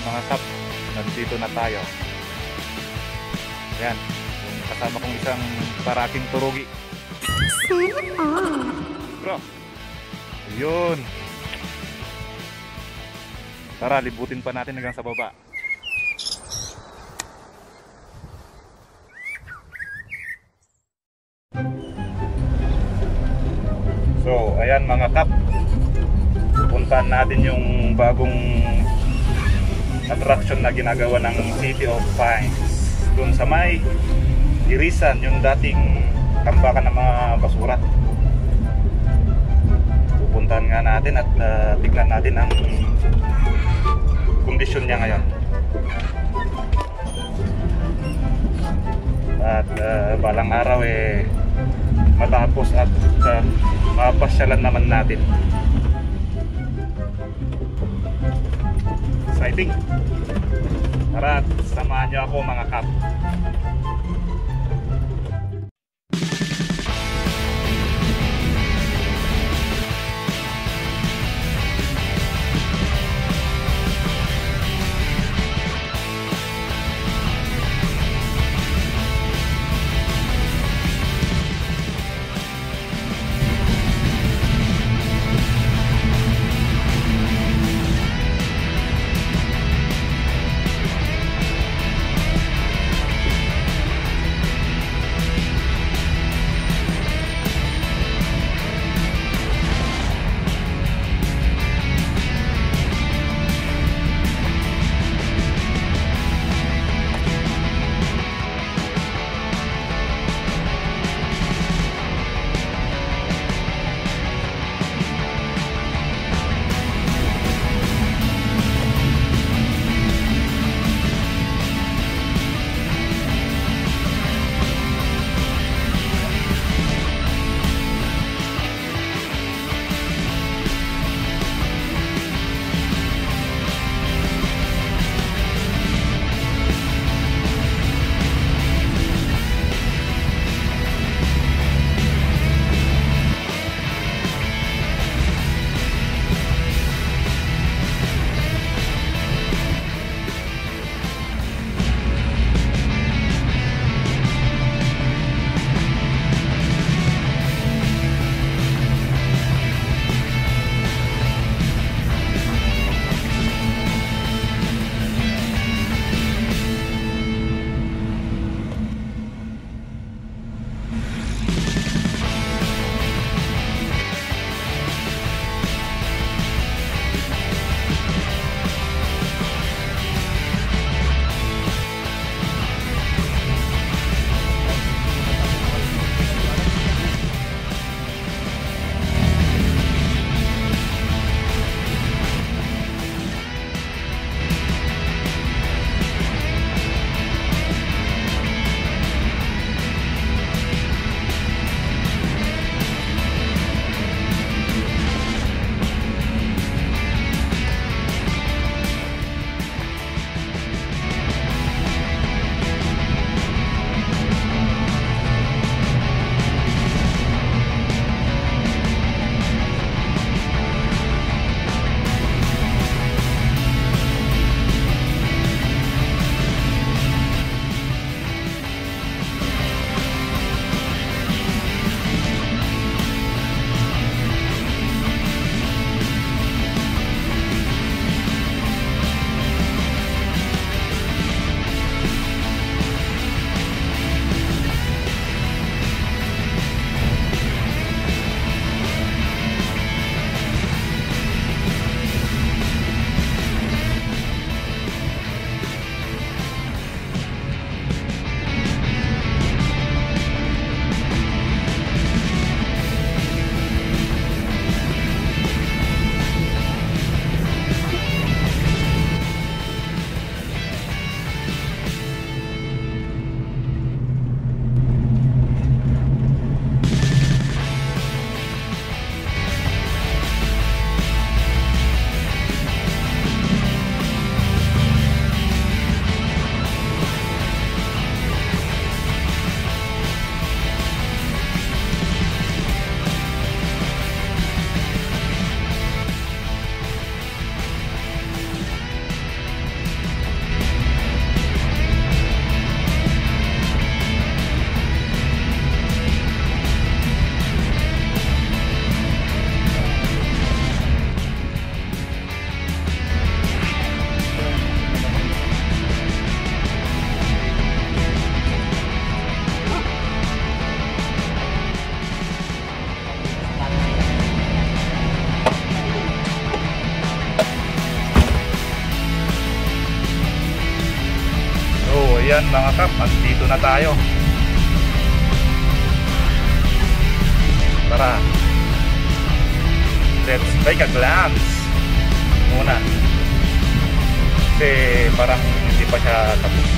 Ayan mga kap, nandito na tayo. Ayan, kasama kong isang parating turugi. Bro, ayun. Tara, libutin pa natin hanggang sa baba. So, ayan mga kap, puntahan natin yung bagong attraction na ginagawa ng City of Pines doon sa may Irisan, yung dating tambakan ng mga basura. Pupuntahan nga natin at tignan natin ang kondisyon niya ngayon. At balang araw matapos at mapasyalan naman natin. Exciting! Tara, samahan niyo ako mga kap. yan mga kap, at dito na tayo. Tara, let's take a glance muna kasi parang hindi pa siya tapos.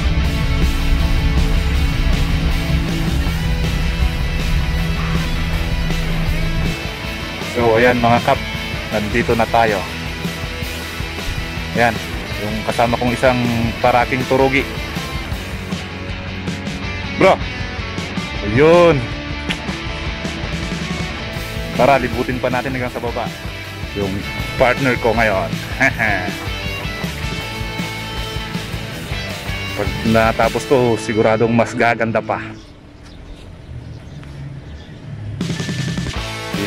So ayan mga kap, nandito na tayo. Ayan, yung kasama kong isang paraking turugi. Bro, ayun. Para libutin pa natin hanggang sa baba yung partner ko ngayon. Pag natapos to, siguradong mas gaganda pa.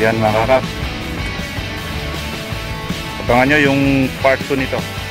Ayan mga kap, abangan nyo yung part 2 nito.